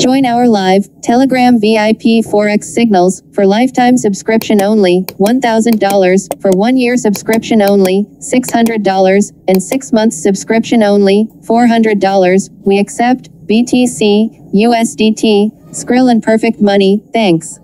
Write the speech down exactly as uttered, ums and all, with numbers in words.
Join our live Telegram V I P Forex signals for lifetime subscription only one thousand dollars, for one year subscription only six hundred dollars, and six months subscription only four hundred dollars. We accept B T C, U S D T, Skrill and Perfect Money. Thanks.